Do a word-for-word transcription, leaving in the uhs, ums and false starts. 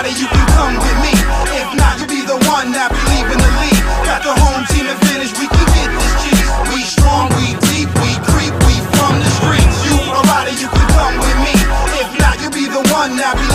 somebody, you can come with me. If not, you'll be the one that be leaving the league. Got the home team advantage, we can get this cheese. We strong, we deep, we creep, we from the streets. You a rider, you can come with me. If not, you'll be the one that be